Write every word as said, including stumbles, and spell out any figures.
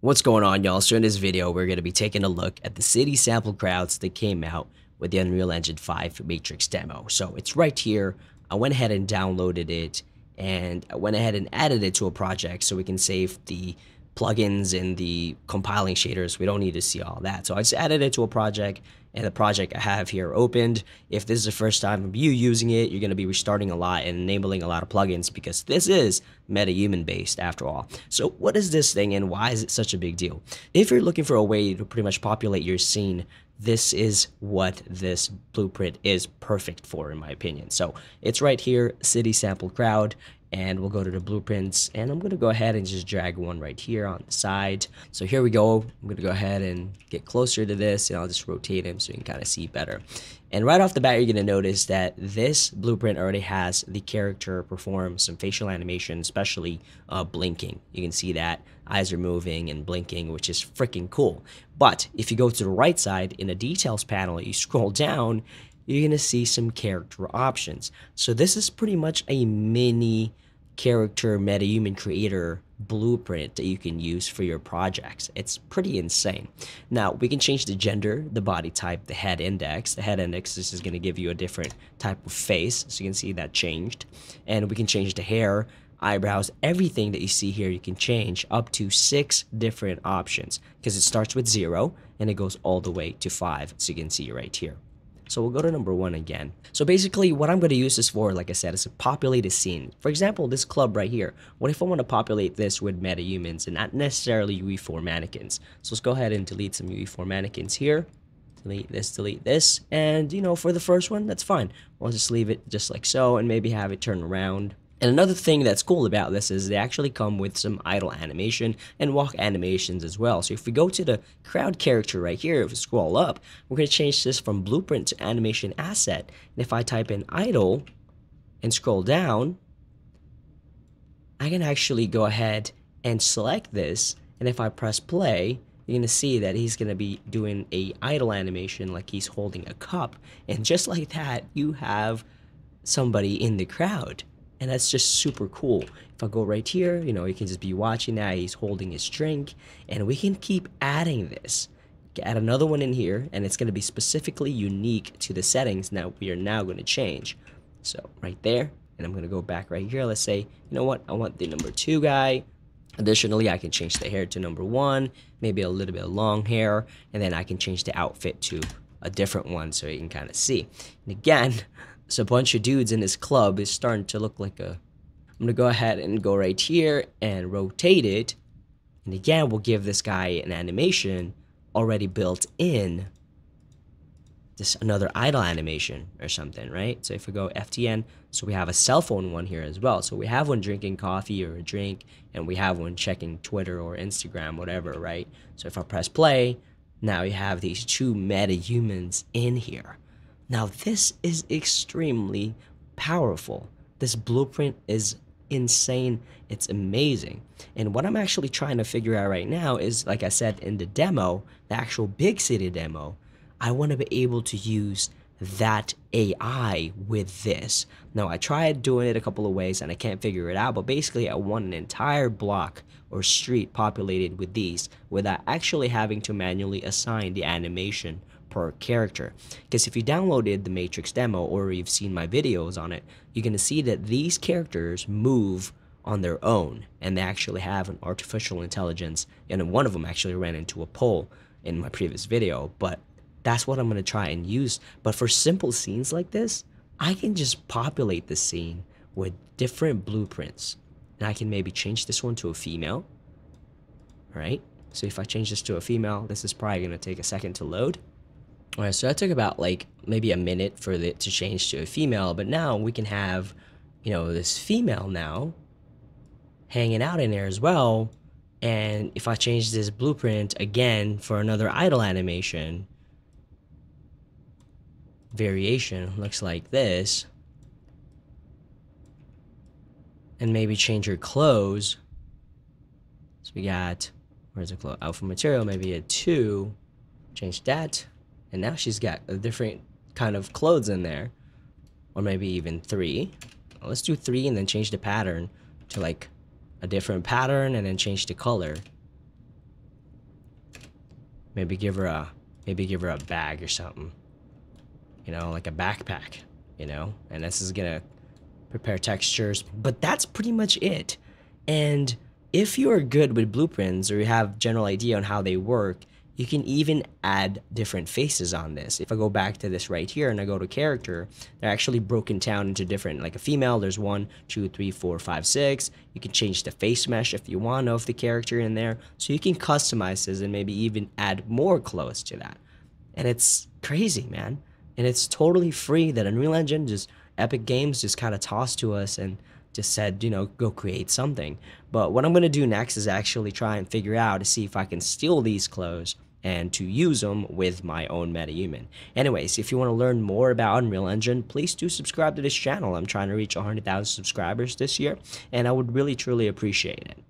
What's going on, y'all? So in this video, we're going to be taking a look at the city sample crowds that came out with the Unreal Engine five Matrix demo. So it's right here. I went ahead and downloaded it, and I went ahead and added it to a project so we can save the plugins and the compiling shaders. We don't need to see all that. So I just added it to a project, and the project I have here opened. If this is the first time of you using it, you're going to be restarting a lot and enabling a lot of plugins because this is MetaHuman based after all. So what is this thing and why is it such a big deal? If you're looking for a way to pretty much populate your scene, this is what this blueprint is perfect for, in my opinion. So it's right here, city sample crowd, and we'll go to the blueprints, and I'm going to go ahead and just drag one right here on the side. So here we go. I'm going to go ahead and get closer to this, and I'll just rotate him so you can kind of see better. And right off the bat, you're going to notice that this blueprint already has the character perform some facial animation, especially uh, blinking. You can see that eyes are moving and blinking, which is freaking cool. But if you go to the right side in the details panel, you scroll down, you're going to see some character options. So this is pretty much a mini character MetaHuman creator blueprint that you can use for your projects. It's pretty insane. Now we can change the gender, the body type, the head index. The head index, this is going to give you a different type of face, so you can see that changed. And we can change the hair, eyebrows, everything that you see here. You can change up to six different options because it starts with zero and it goes all the way to five, so you can see right here. So we'll go to number one again. So basically what I'm going to use this for, like I said, is to populate a scene. For example, this club right here. What if I want to populate this with MetaHumans and not necessarily U E four mannequins? So let's go ahead and delete some U E four mannequins here. Delete this, delete this. And, you know, for the first one, that's fine. We'll just leave it just like so and maybe have it turn around. And another thing that's cool about this is they actually come with some idle animation and walk animations as well. So if we go to the crowd character right here, if we scroll up, we're going to change this from blueprint to animation asset. And if I type in idle and scroll down, I can actually go ahead and select this. And if I press play, you're going to see that he's going to be doing a idle animation like he's holding a cup. And just like that, you have somebody in the crowd. And that's just super cool. If I go right here, you know, you can just be watching that. He's holding his drink. And we can keep adding this. Add another one in here. And it's going to be specifically unique to the settings that we are now going to change. So right there. And I'm going to go back right here. Let's say, you know what? I want the number two guy. Additionally, I can change the hair to number one. Maybe a little bit of long hair. And then I can change the outfit to a different one so you can kind of see. And again, so a bunch of dudes in this club is starting to look like a... I'm going to go ahead and go right here and rotate it. And again, we'll give this guy an animation already built in. This another idle animation or something, right? So if we go F T N, so we have a cell phone one here as well. So we have one drinking coffee or a drink, and we have one checking Twitter or Instagram, whatever, right? So if I press play, now you have these two MetaHumans in here. Now this is extremely powerful. This blueprint is insane. It's amazing. And what I'm actually trying to figure out right now is, like I said in the demo, the actual big city demo, I want to be able to use that A I with this. Now I tried doing it a couple of ways and I can't figure it out, but basically I want an entire block or street populated with these without actually having to manually assign the animation per character. Because if you downloaded the Matrix demo or you've seen my videos on it, you're going to see that these characters move on their own and they actually have an artificial intelligence, and one of them actually ran into a pole in my previous video. But that's what I'm going to try and use. But for simple scenes like this, I can just populate the scene with different blueprints, and I can maybe change this one to a female. All right, so if I change this to a female, this is probably going to take a second to load. Alright, so that took about like maybe a minute for it to change to a female, but now we can have, you know, this female now hanging out in there as well. And if I change this blueprint again for another idle animation variation, looks like this, and maybe change her clothes. So we got, where's the clothes? Alpha material, maybe a two. Change that. And now she's got a different kind of clothes in there. Or maybe even three. Let's do three and then change the pattern to like a different pattern and then change the color. Maybe give her a, maybe give her a bag or something. You know, like a backpack, you know? And this is gonna prepare textures, but that's pretty much it. And if you are good with blueprints or you have a general idea on how they work, you can even add different faces on this. If I go back to this right here and I go to character, they're actually broken down into different, like a female, there's one, two, three, four, five, six. You can change the face mesh if you want of the character in there. So you can customize this and maybe even add more clothes to that. And it's crazy, man. And it's totally free that Unreal Engine, just Epic Games just kind of tossed to us and just said, you know, go create something. But what I'm gonna do next is actually try and figure out to see if I can steal these clothes and to use them with my own MetaHuman. Anyways, if you want to learn more about Unreal Engine, please do subscribe to this channel. I'm trying to reach one hundred thousand subscribers this year, and I would really, truly appreciate it.